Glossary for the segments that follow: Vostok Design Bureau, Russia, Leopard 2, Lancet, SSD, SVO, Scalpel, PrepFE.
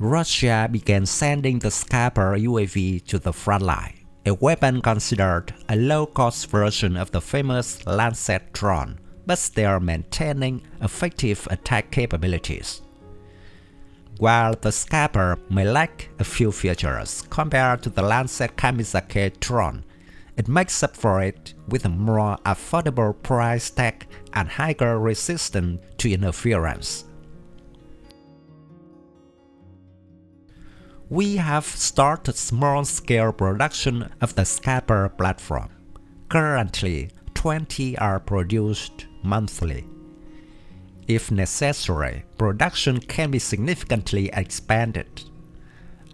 Russia began sending the Scalpel UAV to the front line, a weapon considered a low-cost version of the famous Lancet drone, but still maintaining effective attack capabilities. While the Scalpel may lack a few features compared to the Lancet Kamizake drone, it makes up for it with a more affordable price tag and higher resistance to interference. We have started small-scale production of the Scalpel platform. Currently, 20 are produced monthly. If necessary, production can be significantly expanded.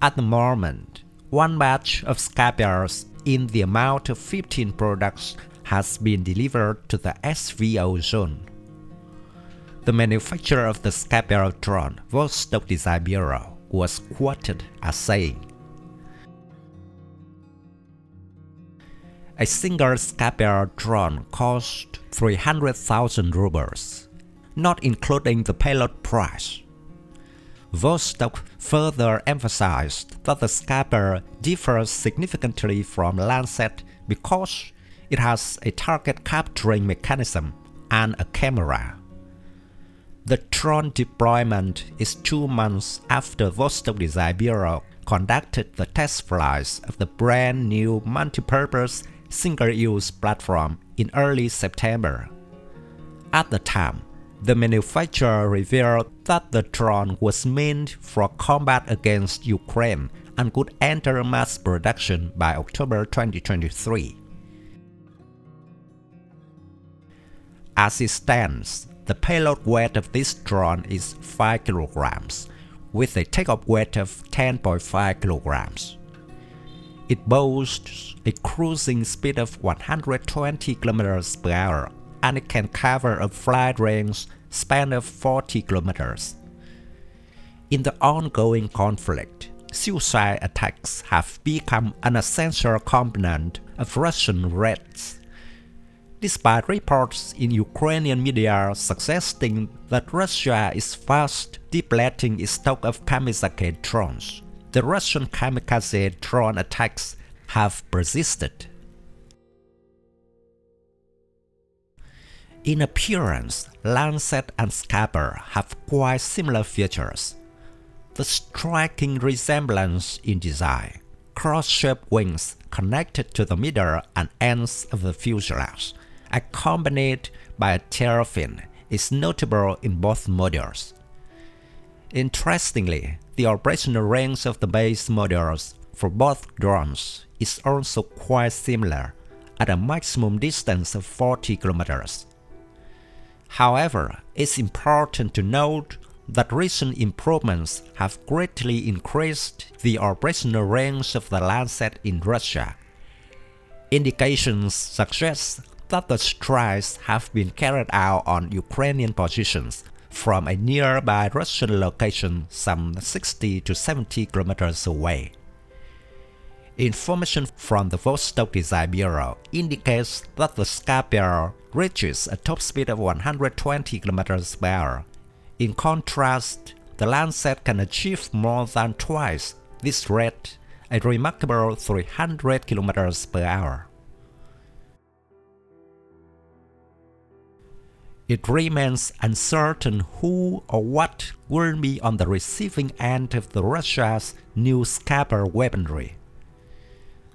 At the moment, one batch of Scalpels in the amount of 15 products has been delivered to the SVO zone. The manufacturer of the Scalpel drone, Vostok Design Bureau, was quoted as saying, "A single Scalpel drone cost 300,000 rubles, not including the payload price." Vostok further emphasized that the Scalpel differs significantly from Lancet because it has a target capturing mechanism and a camera. The drone deployment is 2 months after Vostok Design Bureau conducted the test flights of the brand new multi-purpose single-use platform in early September. At the time, the manufacturer revealed that the drone was meant for combat against Ukraine and could enter mass production by October 2023. As it stands, the payload weight of this drone is 5 kg, with a takeoff weight of 10.5 kg. It boasts a cruising speed of 120 km/h, and it can cover a flight range span of 40 km. In the ongoing conflict, suicide attacks have become an essential component of Russian raids, despite reports in Ukrainian media suggesting that Russia is fast depleting its stock of Kamikaze drones. The Russian Kamikaze drone attacks have persisted. In appearance, Lancet and Scalpel have quite similar features. The striking resemblance in design: cross-shaped wings connected to the middle and ends of the fuselage, accompanied by a tail fin, is notable in both models. Interestingly, the operational range of the base models for both drones is also quite similar, at a maximum distance of 40 km. However, it's important to note that recent improvements have greatly increased the operational range of the Lancet in Russia. Indications suggest that the strikes have been carried out on Ukrainian positions from a nearby Russian location some 60 to 70 km away. Information from the Vostok Design Bureau indicates that the Scalpel reaches a top speed of 120 km/h. In contrast, the Lancet can achieve more than twice this rate, a remarkable 300 km/h. It remains uncertain who or what will be on the receiving end of Russia's new Scalpel weaponry.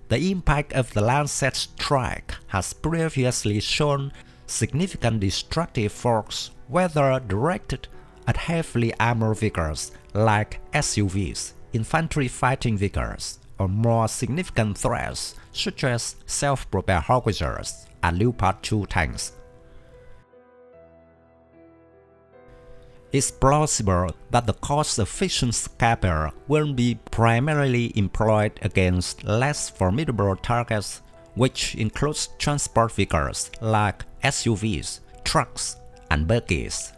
The impact of the Lancet strike has previously shown significant destructive force, whether directed at heavily armored vehicles like SUVs, infantry fighting vehicles, or more significant threats such as self-propelled howitzers and Leopard 2 tanks. It's plausible that the cost-efficient Scalpel will be primarily employed against less formidable targets, which includes transport vehicles like SUVs, trucks, and buggies.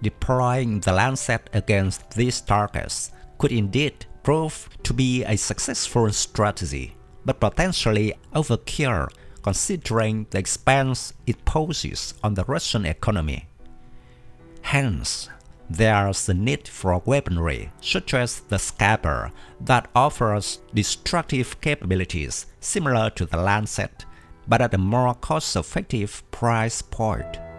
Deploying the Lancet against these targets could indeed prove to be a successful strategy, but potentially overkill considering the expense it poses on the Russian economy. Hence, there's the need for weaponry, such as the Scalpel, that offers destructive capabilities similar to the Lancet, but at a more cost-effective price point.